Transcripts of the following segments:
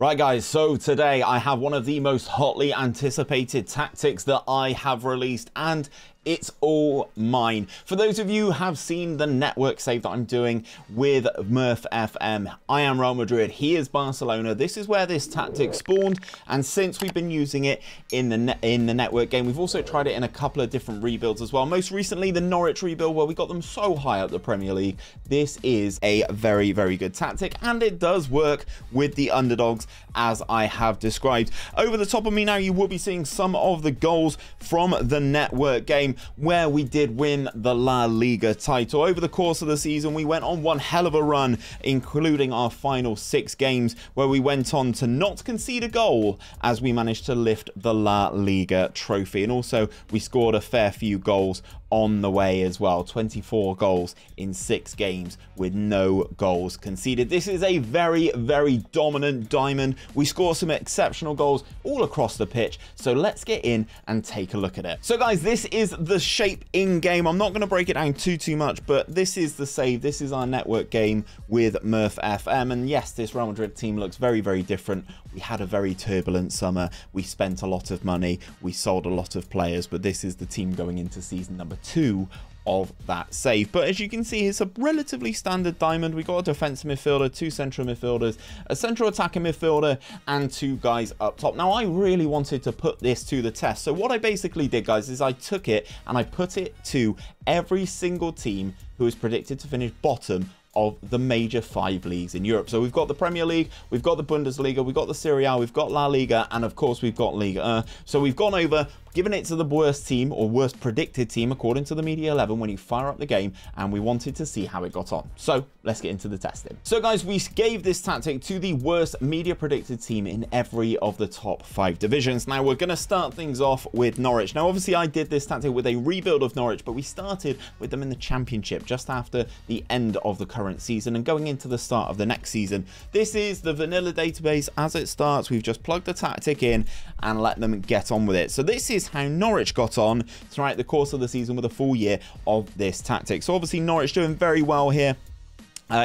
Right guys, so today I have one of the most hotly anticipated tactics that I have released, and it's all mine. For those of you who have seen the network save that I'm doing with Murph FM, I am Real Madrid, he is Barcelona. This is where this tactic spawned, and since we've been using it in the network game, we've also tried it in a couple of different rebuilds as well. Most recently, the Norwich rebuild, where we got them so high up the Premier League. This is a very, very good tactic, and it does work with the underdogs, as I have described. Over the top of me now, you will be seeing some of the goals from the network game, where we did win the La Liga title. Over the course of the season, we went on one hell of a run, including our final 6 games, where we went on to not concede a goal as we managed to lift the La Liga trophy. And also, we scored a fair few goals on the way as well. 24 goals in 6 games with no goals conceded. This is a very, very dominant diamond. We score some exceptional goals all across the pitch. So let's get in and take a look at it. So guys, this is the shape in game. I'm not going to break it down too much, but this is the save. This is our network game with Murph FM. And yes, this Real Madrid team looks very, very different. We had a very turbulent summer. We spent a lot of money. We sold a lot of players, but this is the team going into season number 2 of that save. But as you can see, it's a relatively standard diamond. We got a defensive midfielder, 2 central midfielders, a central attacking midfielder, and 2 guys up top. Now, I really wanted to put this to the test. So what I basically did, guys, is I took it and I put it to every single team who is predicted to finish bottom of the major 5 leagues in Europe. So we've got the Premier League, we've got the Bundesliga, we've got the Serie A, we've got La Liga, and of course we've got Liga. So we've gone over, given it to the worst team or worst predicted team according to the Media 11 when you fire up the game, and we wanted to see how it got on. So let's get into the testing. So guys, we gave this tactic to the worst media predicted team in every of the top 5 divisions. Now we're going to start things off with Norwich. Now obviously I did this tactic with a rebuild of Norwich, but we started with them in the Championship just after the end of the current season and going into the start of the next season. This is the vanilla database as it starts. We've just plugged the tactic in and let them get on with it. So this is how Norwich got on throughout the course of the season with a full year of this tactic. So obviously Norwich doing very well here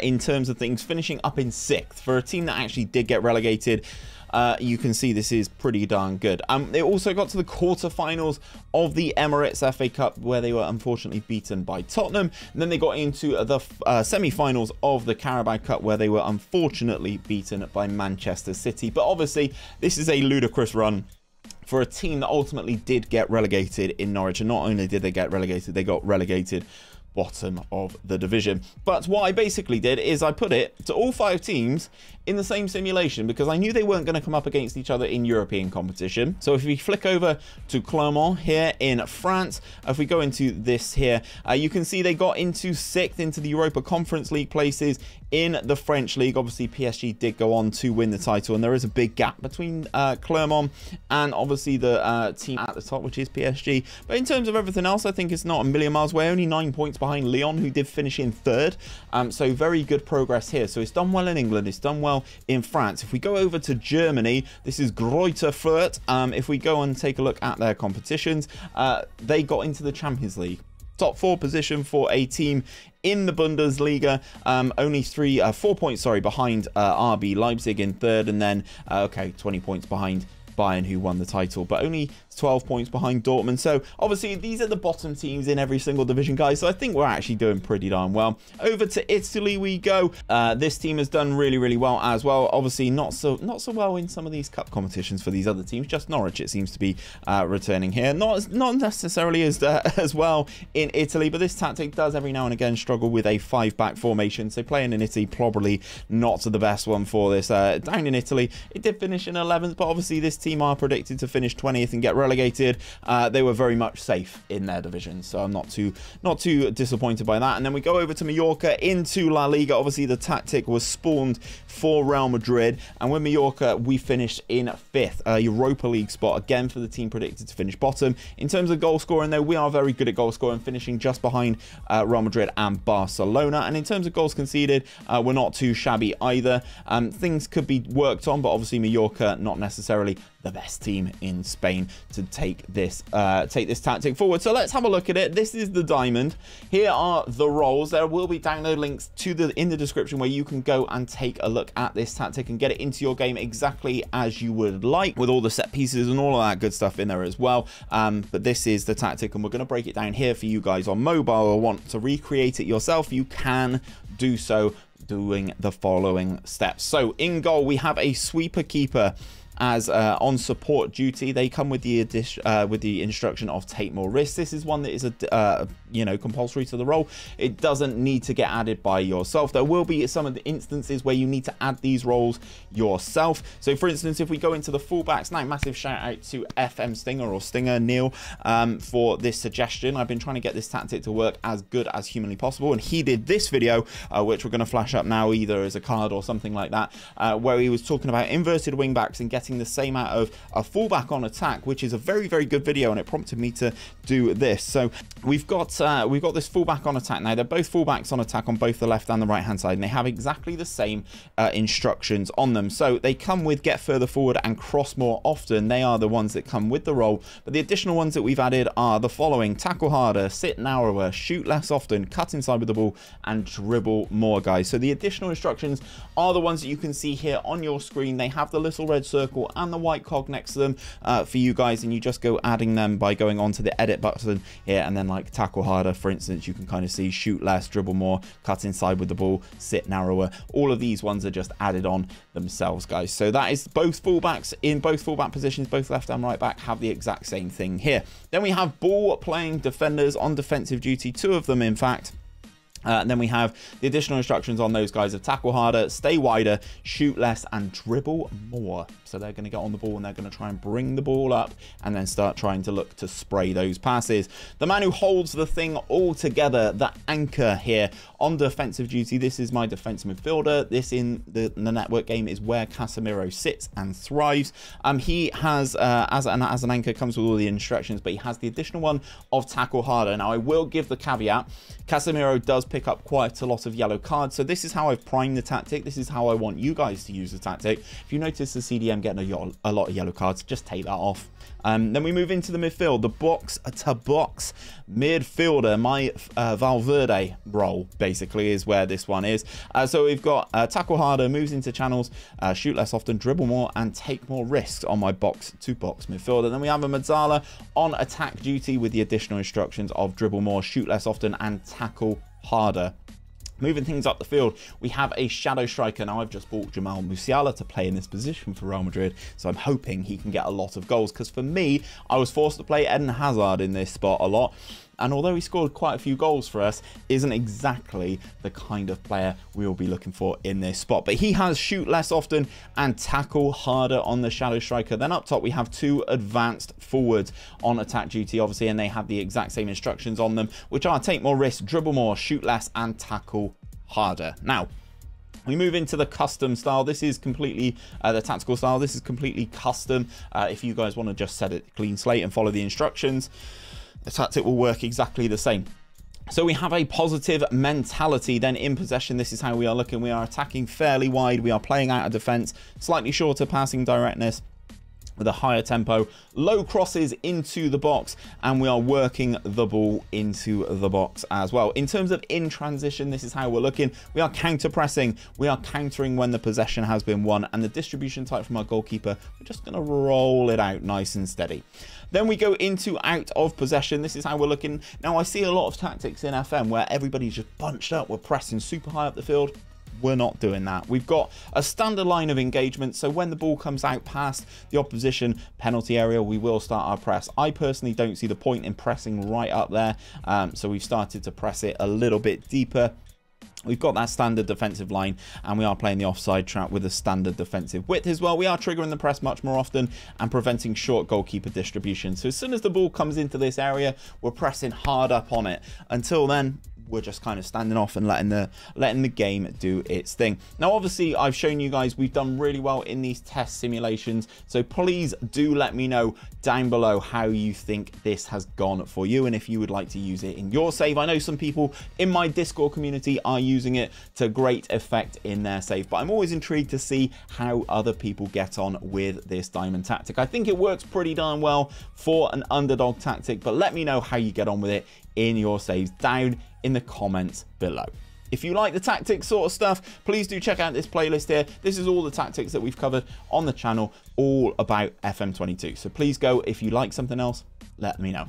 in terms of things, finishing up in 6th for a team that actually did get relegated. You can see this is pretty darn good. They also got to the quarterfinals of the Emirates FA Cup, where they were unfortunately beaten by Tottenham. And then they got into the semi-finals of the Carabao Cup, where they were unfortunately beaten by Manchester City. But obviously, this is a ludicrous run for a team that ultimately did get relegated in Norwich. And not only did they get relegated, they got relegated bottom of the division. But what I basically did is I put it to all 5 teams in the same simulation, because I knew they weren't going to come up against each other in European competition. So if we flick over to Clermont here in France, if we go into this here, you can see they got into 6th into the Europa Conference League places in the French league. Obviously PSG did go on to win the title, and there is a big gap between Clermont and obviously the team at the top, which is PSG. But in terms of everything else, I think it's not a million miles away. Only 9 points behind Lyon, who did finish in 3rd. So very good progress here. So it's done well in England, it's done well in France. If we go over to Germany, this is Greuther Fürth. If we go and take a look at their competitions, they got into the Champions League. Top 4 position for a team in the Bundesliga, only 4 points, sorry, behind RB Leipzig in 3rd, and then, okay, 20 points behind Bayern, who won the title, but only 12 points behind Dortmund. So obviously these are the bottom teams in every single division, guys, so I think we're actually doing pretty darn well. Over to Italy we go. This team has done really, really well as well. Obviously not so well in some of these cup competitions for these other teams. Just Norwich, it seems to be returning here, not necessarily as well in Italy, but this tactic does every now and again struggle with a 5-back formation, so playing in Italy probably not the best one for this. Down in Italy it did finish in 11th, but obviously this team are predicted to finish 20th and get relegated. They were very much safe in their division, so I'm not too disappointed by that. And then we go over to Mallorca into La Liga. Obviously the tactic was spawned for Real Madrid, and with Mallorca we finished in 5th, Europa League spot again for the team predicted to finish bottom. In terms of goal scoring though, we are very good at goal scoring, finishing just behind Real Madrid and Barcelona. And in terms of goals conceded, we're not too shabby either. Things could be worked on, but obviously Mallorca not necessarily the best team in Spain to take this tactic forward. So let's have a look at it. This is the diamond. Here are the roles. There will be download links in the description where you can go and take a look at this tactic and get it into your game exactly as you would like, with all the set pieces and all of that good stuff in there as well. But this is the tactic, and we're going to break it down here for you guys on mobile or want to recreate it yourself. You can do so doing the following steps. So in goal, we have a sweeper keeper as on support duty. They come with the addition with the instruction of take more risks. This is one that is a you know, compulsory to the role. It doesn't need to get added by yourself. There will be some of the instances where you need to add these roles yourself. So for instance, if we go into the fullbacks now, massive shout out to FM Stinger or Stinger Neil for this suggestion. I've been trying to get this tactic to work as good as humanly possible, and he did this video which we're going to flash up now, either as a card or something like that, where he was talking about inverted wing backs and getting the same out of a fullback on attack, which is a very, very good video, and it prompted me to do this. So we've got this fullback on attack now. They're both fullbacks on attack on both the left and the right hand side, and they have exactly the same instructions on them. So they come with get further forward and cross more often. They are the ones that come with the role, but the additional ones that we've added are the following: tackle harder, sit narrower, shoot less often, cut inside with the ball, and dribble more, guys. So the additional instructions are the ones that you can see here on your screen. They have the little red circle and the white cog next to them for you guys, and you just go adding them by going on to the edit button here, and then like tackle harder, for instance, you can kind of see shoot less, dribble more, cut inside with the ball, sit narrower. All of these ones are just added on themselves, guys. So that is both fullbacks in both fullback positions. Both left and right back have the exact same thing here. Then we have ball playing defenders on defensive duty, two of them in fact. And then we have the additional instructions on those guys of tackle harder, stay wider, shoot less, and dribble more. So they're going to get on the ball and they're going to try and bring the ball up and then start trying to look to spray those passes. The man who holds the thing all together, the anchor here on defensive duty. This is my defense midfielder. This in the network game is where Casemiro sits and thrives. He has, as an anchor, comes with all the instructions, but he has the additional one of tackle harder. Now, I will give the caveat. Casemiro does pick up quite a lot of yellow cards, so this is how I've primed the tactic. This is how I want you guys to use the tactic. If you notice the CDM getting a lot of yellow cards, just take that off. Then we move into the midfield, the box to box midfielder. My Valverde role basically is where this one is. So we've got tackle harder, moves into channels, shoot less often, dribble more, and take more risks on my box to box midfielder. Then we have a Musiala on attack duty with the additional instructions of dribble more, shoot less often, and tackle harder. Moving things up the field, we have a shadow striker. Now, I've just bought Jamal Musiala to play in this position for Real Madrid, so I'm hoping he can get a lot of goals, because for me, I was forced to play Eden Hazard in this spot a lot. And although he scored quite a few goals for us, isn't exactly the kind of player we will be looking for in this spot. But he has shoot less often and tackle harder on the shadow striker. Then up top, we have two advanced forwards on attack duty, obviously, and they have the exact same instructions on them, which are take more risks, dribble more, shoot less, and tackle harder. Now, we move into the custom style. This is completely the tactical style. This is completely custom. If you guys want to just set it clean slate and follow the instructions, the tactic will work exactly the same. So we have a positive mentality. Then in possession, this is how we are looking. We are attacking fairly wide. We are playing out of defense, slightly shorter passing directness with a higher tempo, low crosses into the box, and we are working the ball into the box as well. In terms of in transition, this is how we're looking. We are counter-pressing. We are countering when the possession has been won, and the distribution type from our goalkeeper, we're just going to roll it out nice and steady. Then we go into out of possession. This is how we're looking. Now, I see a lot of tactics in FM where everybody's just bunched up. We're pressing super high up the field. We're not doing that. We've got a standard line of engagement, so when the ball comes out past the opposition penalty area, we will start our press. I personally don't see the point in pressing right up there, so we've started to press it a little bit deeper. We've got that standard defensive line, and we are playing the offside trap with a standard defensive width as well. We are triggering the press much more often and preventing short goalkeeper distribution. So as soon as the ball comes into this area, we're pressing hard up on it. Until then, were just kind of standing off and letting the game do its thing. Now, obviously, I've shown you guys we've done really well in these test simulations, so please do let me know down below how you think this has gone for you and if you would like to use it in your save. I know some people in my Discord community are using it to great effect in their save, but I'm always intrigued to see how other people get on with this diamond tactic. I think it works pretty darn well for an underdog tactic, but let me know how you get on with it in your saves down in the comments below. If you like the tactics sort of stuff, please do check out this playlist here. This is all the tactics that we've covered on the channel, all about FM22. So please go, if you like something else, let me know.